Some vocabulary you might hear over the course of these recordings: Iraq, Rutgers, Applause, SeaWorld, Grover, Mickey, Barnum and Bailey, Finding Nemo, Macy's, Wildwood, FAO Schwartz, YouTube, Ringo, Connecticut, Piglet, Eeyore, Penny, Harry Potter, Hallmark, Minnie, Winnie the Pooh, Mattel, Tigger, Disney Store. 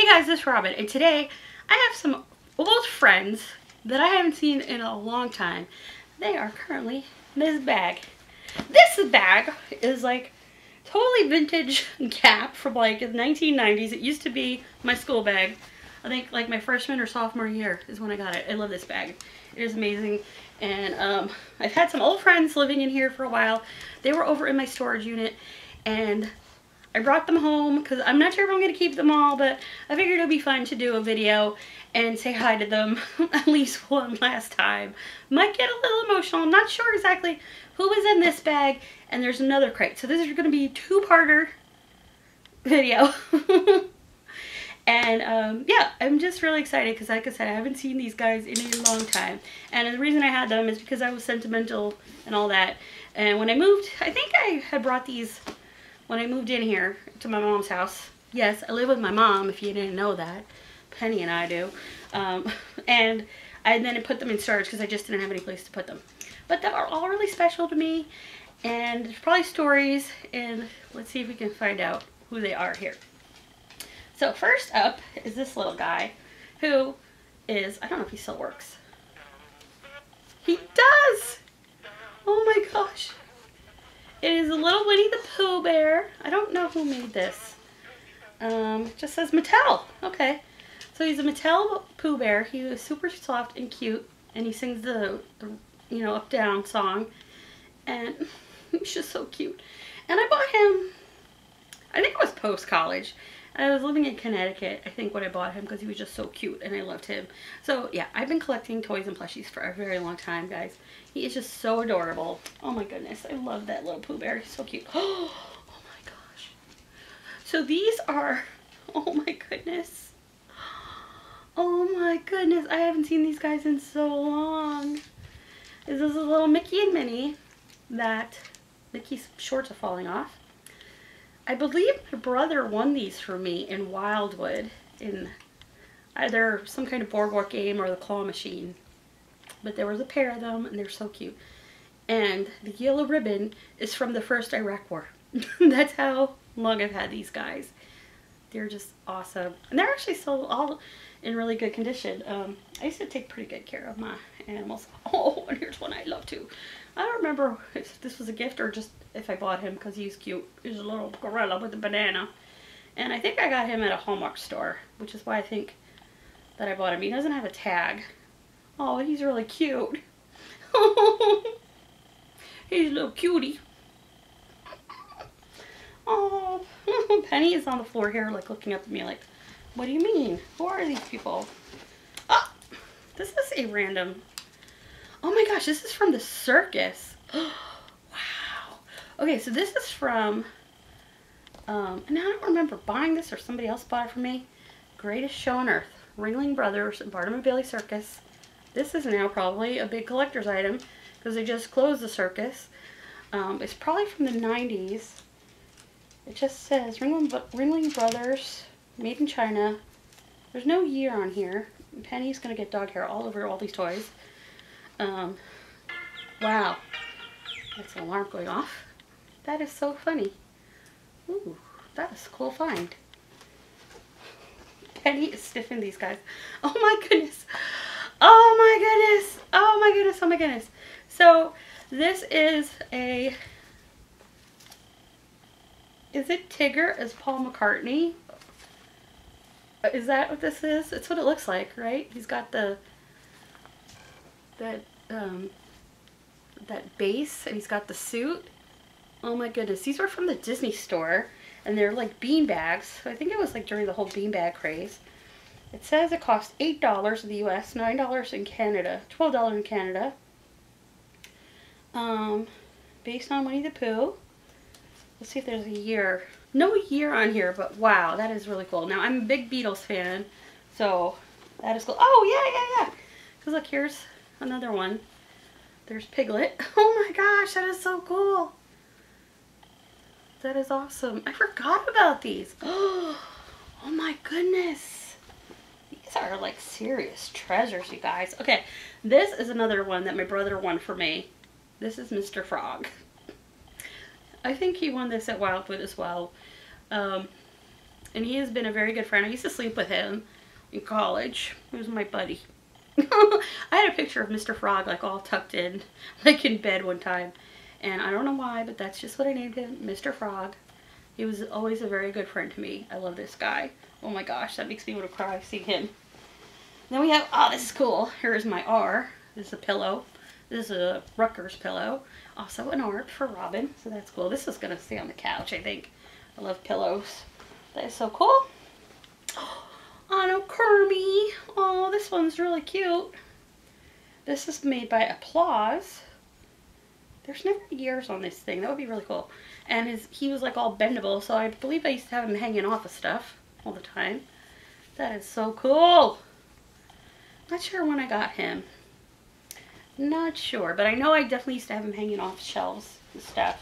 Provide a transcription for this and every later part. Hey guys, this is Robin, and today I have some old friends that I haven't seen in a long time. They are currently in this bag. This bag is like totally vintage Gap from like the 1990s. It used to be my school bag. I think like my freshman or sophomore year is when I got it. I love this bag. It is amazing. And I've had some old friends living in here for a while. They were over in my storage unit and I brought them home because I'm not sure if I'm going to keep them all, but I figured it would be fun to do a video and say hi to them at least one last time. Might get a little emotional. I'm not sure exactly who was in this bag, and there's another crate. So this is going to be a two-parter video. And yeah, I'm just really excited because like I said, I haven't seen these guys in a long time. And the reason I had them is because I was sentimental and all that. And when I moved, I think I had brought these when I moved in here to my mom's house. Yes, I live with my mom, if you didn't know that. Penny and I do. And I then put them in storage because I just didn't have any place to put them. But they are all really special to me. And there's probably stories. And let's see if we can find out who they are here. So first up is this little guy who is, I don't know if he still works. He does! Oh my gosh. It is a little Winnie the Pooh bear. I don't know who made this. It just says Mattel. Okay. So he's a Mattel Pooh bear. He was super soft and cute. And he sings the you know, up down song. And he's just so cute. And I bought him, I think it was post college. I was living in Connecticut, I think, when I bought him because he was just so cute and I loved him. So yeah, I've been collecting toys and plushies for a very long time, guys. He is just so adorable. Oh my goodness, I love that little Pooh Bear. He's so cute. Oh, oh my gosh. So these are, oh my goodness. Oh my goodness, I haven't seen these guys in so long. This is a little Mickey and Minnie that Mickey's shorts are falling off. I believe my brother won these for me in Wildwood in either some kind of boardwalk game or the claw machine. But there was a pair of them and they're so cute. And the yellow ribbon is from the first Iraq War. That's how long I've had these guys. They're just awesome. And they're actually still all in really good condition. I used to take pretty good care of my animals. Oh, and here's one I love too. I don't remember if this was a gift or just if I bought him because he's cute. He's a little gorilla with a banana. And I think I got him at a Hallmark store, which is why I think that I bought him. He doesn't have a tag. Oh, he's really cute. He's a little cutie. Oh, Penny is on the floor here like looking up at me like, what do you mean? Who are these people? Oh, this is a random... Oh my gosh, this is from the circus. Wow. Okay, so this is from, and I don't remember buying this or somebody else bought it for me. Greatest Show on Earth, Ringling Brothers and Barnum and Bailey Circus. This is now probably a big collector's item because they just closed the circus. It's probably from the 90s. It just says Ringling Brothers, made in China. There's no year on here. Penny's gonna get dog hair all over all these toys. Wow, that's an alarm going off. That is so funny. Ooh, that is a cool find. Penny is sniffing these guys. Oh my goodness. Oh my goodness. Oh my goodness. Oh my goodness. So this is a, is it Tigger as Paul McCartney? Is that what this is? It's what it looks like, right? He's got the that base and he's got the suit. Oh my goodness, these were from the Disney Store and they're like bean bags. So I think it was like during the whole bean bag craze. It says it costs $8 in the US, $9 in Canada, $12 in Canada. Based on Winnie the Pooh. Let's see if there's a year. No year on here, but wow, that is really cool. Now I'm a big Beatles fan, so that is cool. Oh yeah, yeah, yeah. Cause look, here's another one. There's Piglet. Oh my gosh, that is so cool. That is awesome. I forgot about these. Oh, oh my goodness. These are like serious treasures, you guys. Okay, this is another one that my brother won for me. This is Mr. Frog. I think he won this at Wildwood as well. And he has been a very good friend. I used to sleep with him in college. He was my buddy. I had a picture of Mr. Frog like all tucked in, like in bed one time. And I don't know why, but that's just what I named him, Mr. Frog. He was always a very good friend to me. I love this guy. Oh my gosh, that makes me want to cry seeing him. Then we have, oh, this is cool. Here is my R. This is a pillow. This is a Rutgers pillow. Also an R for Robin, so that's cool. This is going to stay on the couch, I think. I love pillows. That is so cool. Oh, no, Kirby. Oh, this one's really cute. This is made by Applause. There's never years on this thing. That would be really cool. And he was like all bendable, so I believe I used to have him hanging off of stuff all the time. That is so cool. Not sure when I got him. Not sure, but I know I definitely used to have him hanging off shelves and stuff.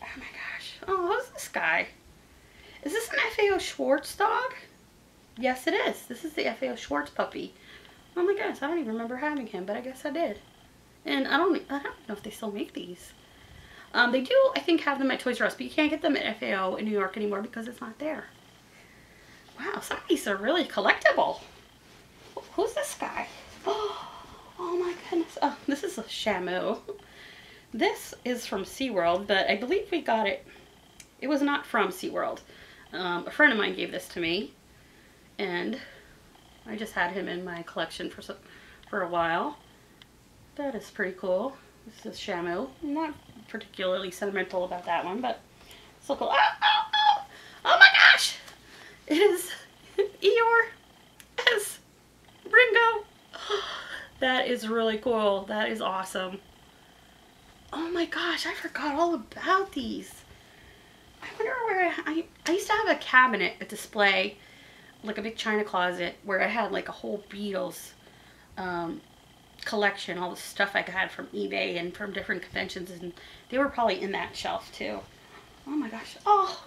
Oh my gosh. Oh, who's this guy? Is this an FAO Schwartz dog? Yes, it is. This is the FAO Schwartz puppy. Oh my goodness, I don't even remember having him, but I guess I did. And I don't know if they still make these. They do, I think, have them at Toys R Us, but you can't get them at FAO in New York anymore because it's not there. Wow, some of these are really collectible. Who's this guy? Oh my goodness. Oh, this is a Shamu. This is from SeaWorld, but I believe we got it. It was not from SeaWorld. A friend of mine gave this to me, and I just had him in my collection for a while. That is pretty cool. This is Shamu. I'm not particularly sentimental about that one, but it's so cool. Oh, oh, oh! Oh my gosh! It is Eeyore as Ringo. That is really cool. That is awesome. Oh my gosh, I forgot all about these. I wonder where I used to have a cabinet, a display, like a big china closet, where I had like a whole Beatles collection, all the stuff I had from eBay and from different conventions, and they were probably in that shelf too. Oh my gosh. Oh,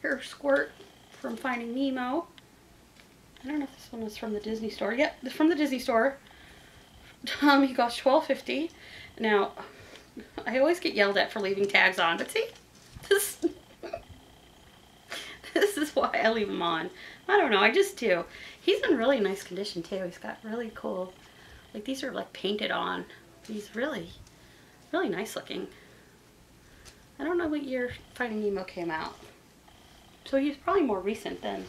here's Squirt from Finding Nemo. I don't know if this one was from the Disney Store. Yep, from the Disney Store. He cost $12.50. Now, I always get yelled at for leaving tags on, but see, this is why I leave them on. I don't know, I just do. He's in really nice condition too. He's got really cool, like these are like painted on. He's really, really nice looking. I don't know what year Finding Nemo came out. So he's probably more recent than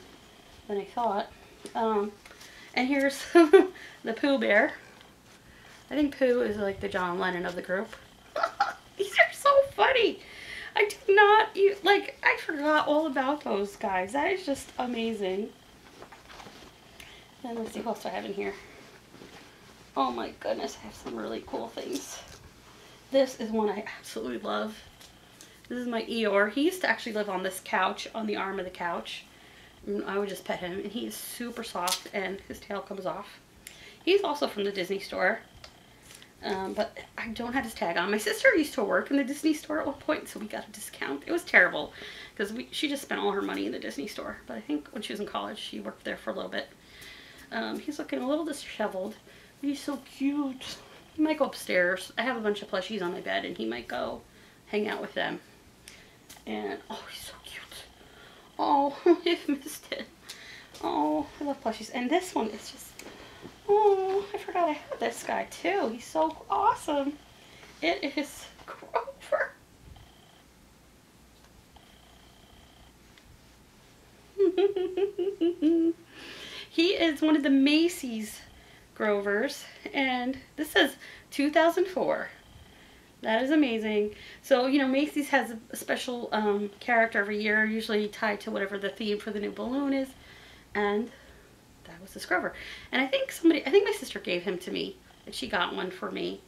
I thought. And here's the Pooh Bear. I think Pooh is like the John Lennon of the group. These are so funny. I did not, like, I forgot all about those guys. That is just amazing. And let's see what else I have in here. Oh my goodness, I have some really cool things. This is one I absolutely love. This is my Eeyore. He used to actually live on this couch, on the arm of the couch. I would just pet him, and he is super soft, and his tail comes off. He's also from the Disney Store, but I don't have his tag on. My sister used to work in the Disney Store at one point, so we got a discount. It was terrible, because she just spent all her money in the Disney Store, but I think when she was in college, she worked there for a little bit. He's looking a little disheveled, but he's so cute. He might go upstairs. I have a bunch of plushies on my bed, and he might go hang out with them. And, oh, he's so cute. Oh, I missed it. Oh, I love plushies. And this one is just, oh, I forgot I had this guy too. He's so awesome. It is Grover. He is one of the Macy's Grovers, and this says 2004. That is amazing. So, you know, Macy's has a special character every year, usually tied to whatever the theme for the new balloon is. And that was the Grover. And I think my sister gave him to me, and she got one for me.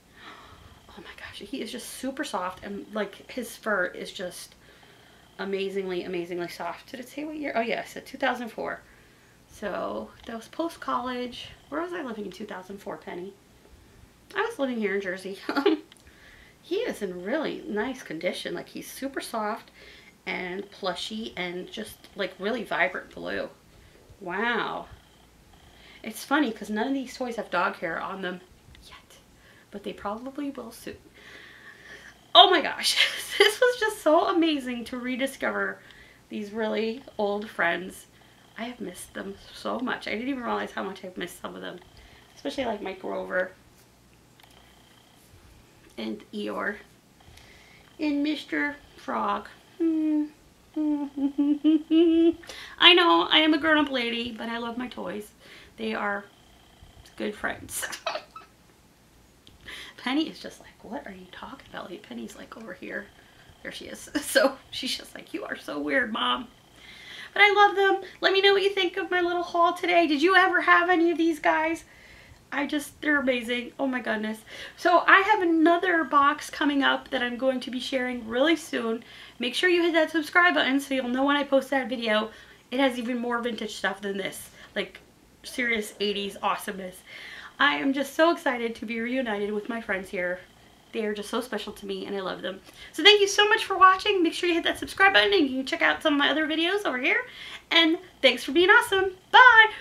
Oh my gosh, he is just super soft, and like his fur is just amazingly, amazingly soft. Did it say what year? Oh yeah, it said 2004. So that was post-college. Where was I living in 2004, Penny? I was living here in Jersey. He is in really nice condition. Like, he's super soft and plushy and just like really vibrant blue. Wow. It's funny because none of these toys have dog hair on them yet, but they probably will soon. Oh my gosh. This was just so amazing to rediscover these really old friends. I have missed them so much. I didn't even realize how much I've missed some of them, especially like my Grover and Eeyore and Mr. Frog. I know I am a grown-up lady, but I love my toys. They are good friends. Penny is just like, what are you talking about? Like, Penny's like over here. There she is. So she's just like, you are so weird, Mom. But I love them. Let me know what you think of my little haul today. Did you ever have any of these guys? They're amazing. Oh my goodness. So I have another box coming up that I'm going to be sharing really soon. Make sure you hit that subscribe button so you'll know when I post that video. It has even more vintage stuff than this. Like serious 80s awesomeness. I am just so excited to be reunited with my friends here. They are just so special to me and I love them. So thank you so much for watching. Make sure you hit that subscribe button and you can check out some of my other videos over here. And thanks for being awesome. Bye!